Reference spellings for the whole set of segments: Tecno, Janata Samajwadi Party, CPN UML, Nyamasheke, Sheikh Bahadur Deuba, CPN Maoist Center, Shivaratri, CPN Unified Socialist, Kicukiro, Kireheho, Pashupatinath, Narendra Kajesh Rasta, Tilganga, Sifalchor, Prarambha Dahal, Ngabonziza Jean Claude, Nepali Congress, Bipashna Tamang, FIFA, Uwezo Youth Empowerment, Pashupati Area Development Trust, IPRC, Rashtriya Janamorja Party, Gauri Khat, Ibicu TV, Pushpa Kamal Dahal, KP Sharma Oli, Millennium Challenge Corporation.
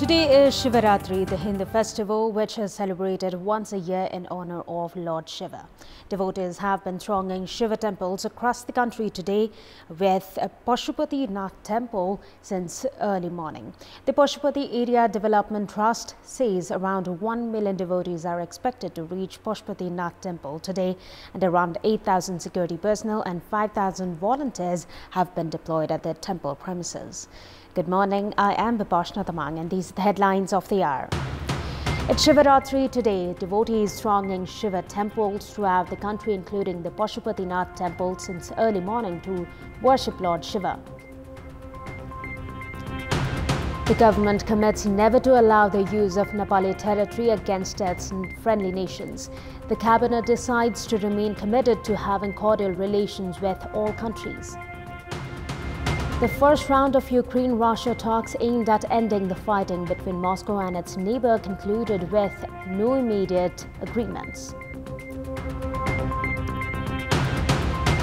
Today is Shivaratri, the Hindu festival, which is celebrated once a year in honor of Lord Shiva. Devotees have been thronging Shiva temples across the country today, with Pashupatinath temple since early morning. The Pashupati Area Development Trust says around 1 million devotees are expected to reach Pashupatinath temple today, and around 8,000 security personnel and 5,000 volunteers have been deployed at the temple premises. Good morning, I am Bipashna Tamang and these are the headlines of the hour. At Shivaratri today, devotees thronging Shiva temples throughout the country, including the Pashupatinath temple, since early morning to worship Lord Shiva. The government commits never to allow the use of Nepali territory against its friendly nations. The cabinet decides to remain committed to having cordial relations with all countries. The first round of Ukraine-Russia talks aimed at ending the fighting between Moscow and its neighbor concluded with no immediate agreements.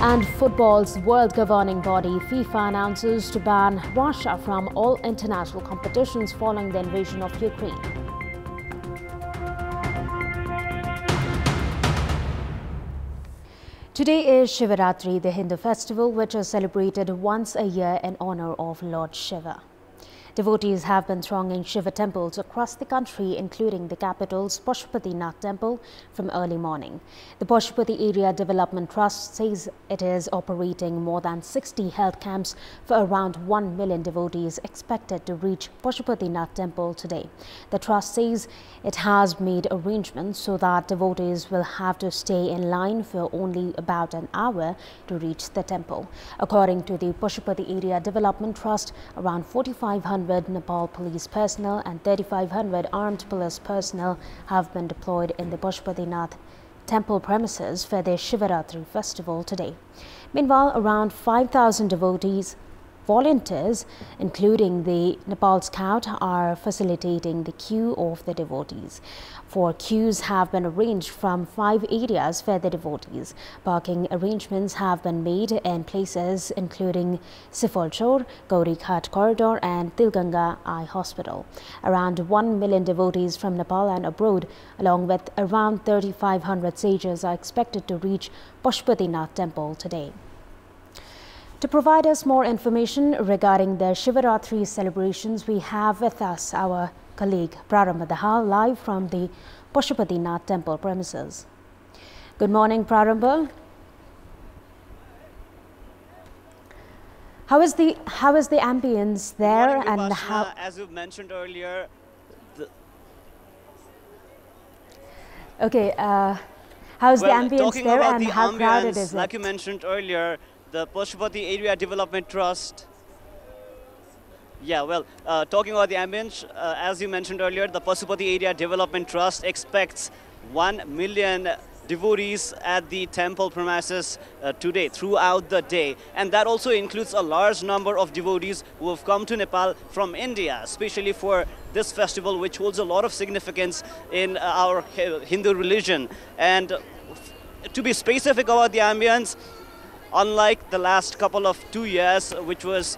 And football's world governing body FIFA announces to ban Russia from all international competitions following the invasion of Ukraine. Today is Shivaratri, the Hindu festival, which is celebrated once a year in honor of Lord Shiva. Devotees have been thronging Shiva temples across the country, including the capital's Pashupatinath temple, from early morning. The Pashupati Area Development Trust says it is operating more than 60 health camps for around 1 million devotees expected to reach Pashupatinath temple today. The trust says it has made arrangements so that devotees will have to stay in line for only about an hour to reach the temple. According to the Pashupati Area Development Trust, around 4,500 Nepal police personnel and 3,500 armed police personnel have been deployed in the Pashupatinath temple premises for the Shivaratri festival today. Meanwhile, around 5,000 devotees, volunteers, including the Nepal Scout, are facilitating the queue of the devotees. Four queues have been arranged from 5 areas for the devotees. Parking arrangements have been made in places including Sifalchor, Gauri Khat Corridor and Tilganga Eye Hospital. Around 1 million devotees from Nepal and abroad, along with around 3,500 sages, are expected to reach Pashupatinath temple today. To provide us more information regarding the Shivaratri celebrations, we have with us our colleague Prarambha Dahal live from the Pashupatinath temple premises. Good morning, Prarambha. How is the ambience there? Morning, and how, as you mentioned earlier, how is the ambience there and how crowded is it? Like you mentioned earlier, the Pashupati Area Development Trust. Yeah, well, talking about the ambience, as you mentioned earlier, the Pashupati Area Development Trust expects 1 million devotees at the temple premises today, throughout the day. And that also includes a large number of devotees who have come to Nepal from India, especially for this festival, which holds a lot of significance in our Hindu religion. And to be specific about the ambience, unlike the last couple of 2 years, which was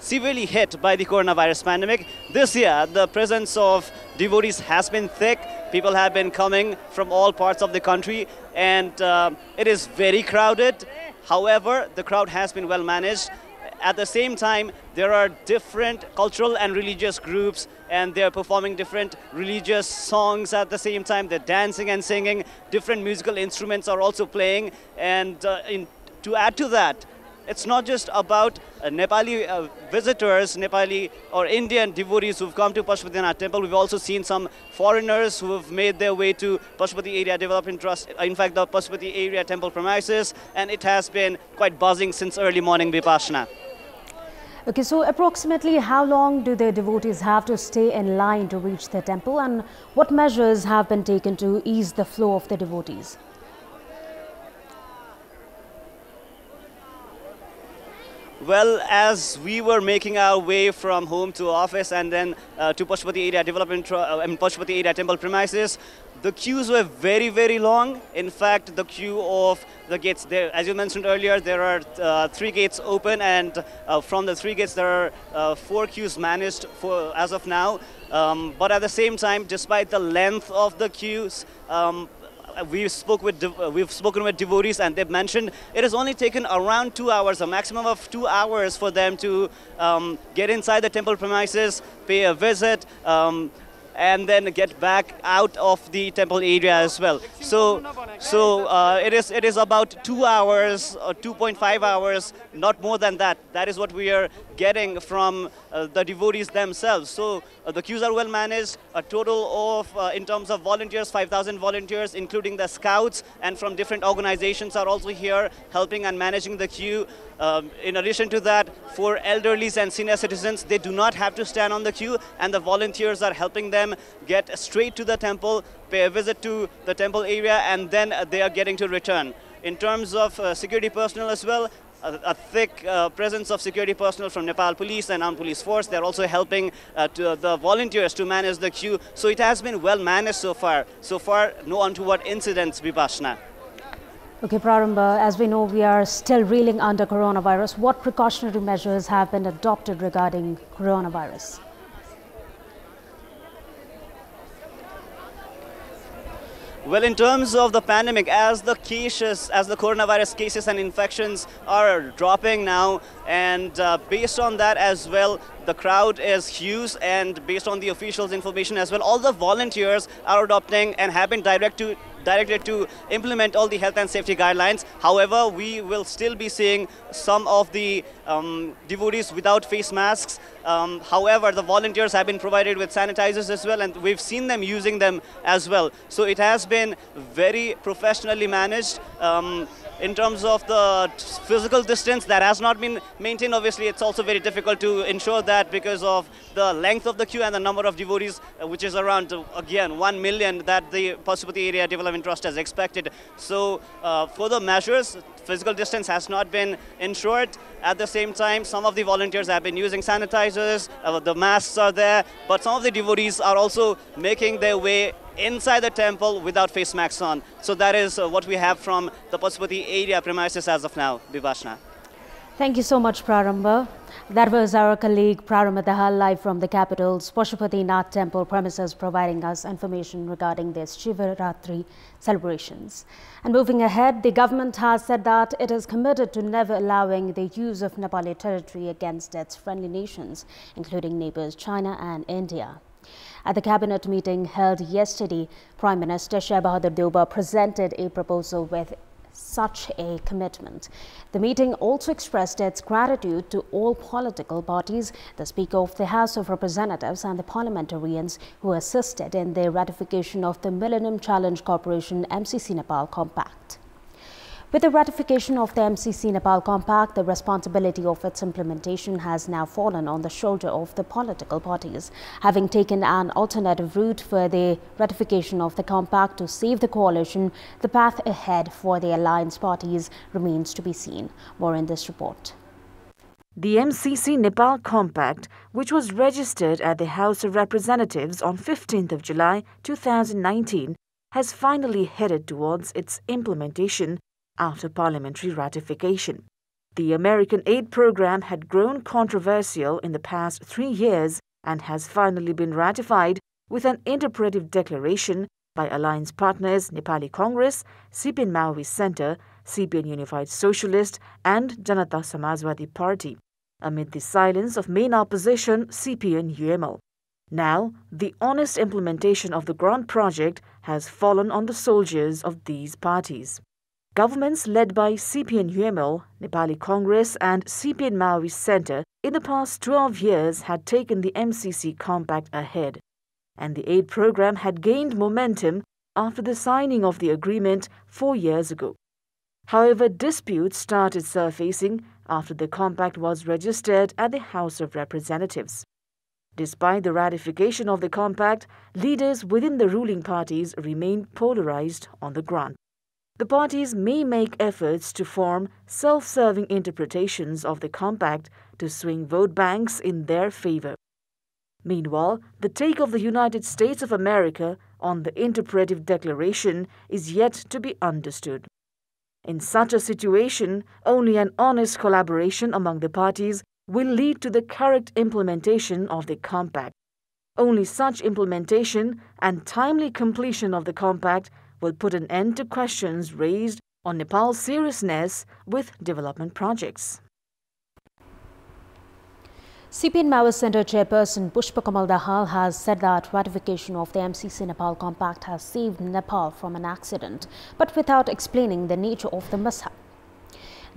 severely hit by the coronavirus pandemic, this year the presence of devotees has been thick. People have been coming from all parts of the country, and it is very crowded. However, the crowd has been well managed. At the same time, there are different cultural and religious groups, and they're performing different religious songs at the same time. They're dancing and singing. Different musical instruments are also playing, and to add to that, it's not just about Nepali visitors, Nepali or Indian devotees who've come to Pashupatinath temple. We've also seen some foreigners who have made their way to Pashupati Area Development Trust, in fact the Pashupati Area temple premises, and it has been quite buzzing since early morning, Bipashna. Okay, so approximately how long do the devotees have to stay in line to reach the temple, and what measures have been taken to ease the flow of the devotees? Well, as we were making our way from home to office and then to Pashupati area development and Pashupati area temple premises, the queues were very, very long. In fact, the queue of the gates, there, as you mentioned earlier, there are 3 gates open, and from the 3 gates, there are 4 queues managed for as of now. But at the same time, despite the length of the queues, we've spoken with devotees, and they've mentioned it has only taken around 2 hours, a maximum of 2 hours, for them to get inside the temple premises, pay a visit, and then get back out of the temple area as well. So it is about 2 hours or 2.5 hours, not more than that. That is what we are getting from the devotees themselves. So the queues are well managed. A total of, in terms of volunteers, 5,000 volunteers, including the scouts, and from different organizations are also here helping and managing the queue. In addition to that, for elderlies and senior citizens, they do not have to stand on the queue, and the volunteers are helping them get straight to the temple, pay a visit to the temple area, and then they are getting to return. In terms of security personnel as well, a thick presence of security personnel from Nepal Police and Armed Police Force. They're also helping the volunteers to manage the queue. So it has been well managed so far. So far, no untoward incidents, Bipashna. Okay, Prarambha, as we know, we are still reeling under coronavirus. What precautionary measures have been adopted regarding coronavirus? Well, in terms of the pandemic, as the coronavirus cases and infections are dropping now, and based on that as well, the crowd is huge, and based on the officials' information as well, all the volunteers are adopting and have been directed to implement all the health and safety guidelines. However, we will still be seeing some of the devotees without face masks. However, the volunteers have been provided with sanitizers as well, and we've seen them using them as well. So it has been very professionally managed. In terms of the physical distance, that has not been maintained. Obviously, it's also very difficult to ensure that because of the length of the queue and the number of devotees, which is around, again, 1 million that the Pashupati Area Development Trust has expected. So further measures, physical distance has not been ensured. At the same time, some of the volunteers have been using sanitizers, the masks are there, but some of the devotees are also making their way inside the temple without face masks on. So that is what we have from the Pashupati area premises as of now, Bipashna. Thank you so much, Prarambha. That was our colleague Prarambha Dahal live from the capital's Pashupatinath temple premises, providing us information regarding this Shivaratri celebrations. And moving ahead, the government has said that it is committed to never allowing the use of Nepali territory against its friendly nations, including neighbors China and India. At the cabinet meeting held yesterday, Prime Minister Sheikh Bahadur Deuba presented a proposal with such a commitment. The meeting also expressed its gratitude to all political parties, the Speaker of the House of Representatives and the parliamentarians who assisted in the ratification of the Millennium Challenge Corporation MCC Nepal Compact. With the ratification of the MCC Nepal Compact, the responsibility of its implementation has now fallen on the shoulder of the political parties. Having taken an alternative route for the ratification of the compact to save the coalition, the path ahead for the alliance parties remains to be seen. More in this report. The MCC Nepal Compact, which was registered at the House of Representatives on 15th of July 2019, has finally headed towards its implementation after parliamentary ratification. The American aid program had grown controversial in the past 3 years and has finally been ratified with an interpretive declaration by alliance partners Nepali Congress, CPN Maoist Center, CPN Unified Socialist and Janata Samajwadi Party, amid the silence of main opposition CPN UML. Now, the honest implementation of the grand project has fallen on the soldiers of these parties. Governments led by CPN UML, Nepali Congress and CPN Maoist Center in the past 12 years had taken the MCC Compact ahead, and the aid program had gained momentum after the signing of the agreement 4 years ago. However, disputes started surfacing after the compact was registered at the House of Representatives. Despite the ratification of the compact, leaders within the ruling parties remained polarized on the ground. The parties may make efforts to form self-serving interpretations of the compact to swing vote banks in their favor. Meanwhile, the take of the United States of America on the interpretive declaration is yet to be understood. In such a situation, only an honest collaboration among the parties will lead to the correct implementation of the compact. Only such implementation and timely completion of the compact will put an end to questions raised on Nepal's seriousness with development projects. CPN Maoist Center chairperson Pushpa Kamal Dahal has said that ratification of the MCC Nepal Compact has saved Nepal from an accident, but without explaining the nature of the mishap.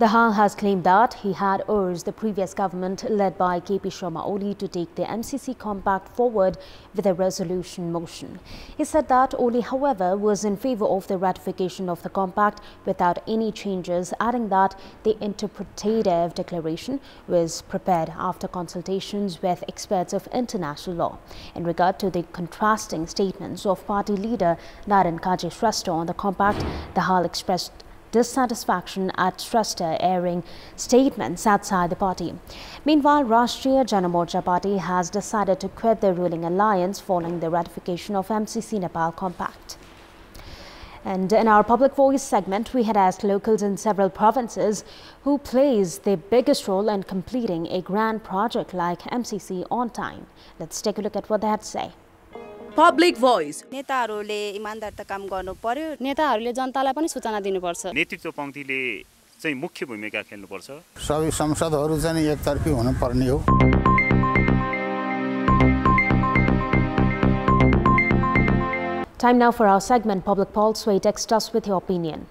Dahal has claimed that he had urged the previous government led by KP Sharma Oli to take the MCC Compact forward with a resolution motion. He said that Oli, however, was in favour of the ratification of the Compact without any changes, adding that the interpretative declaration was prepared after consultations with experts of international law. In regard to the contrasting statements of party leader Narendra Kajesh Rasta on the Compact, Dahal expressed dissatisfaction at Rasta airing statements outside the party. Meanwhile, Rashtriya Janamorja Party has decided to quit the ruling alliance following the ratification of MCC Nepal Compact. And in our Public Voice segment, we had asked locals in several provinces who plays the biggest role in completing a grand project like MCC on time. Let's take a look at what they had to say. Public Voice. Time now for our segment Public Pulse, where you text us with your opinion.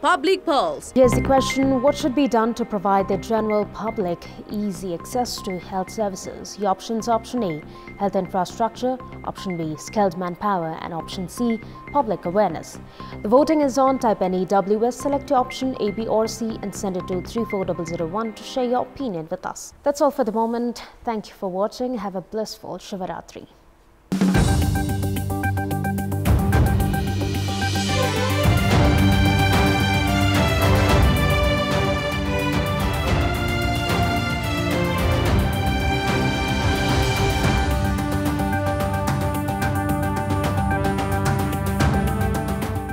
Public Pulse. Here's the question: what should be done to provide the general public easy access to health services? Your options: option A, health infrastructure, option B, skilled manpower, and option C, public awareness. The voting is on. Type NEWS, select your option A, B or C and send it to 34001 to share your opinion with us. That's all for the moment. Thank you for watching. Have a blissful Shivaratri.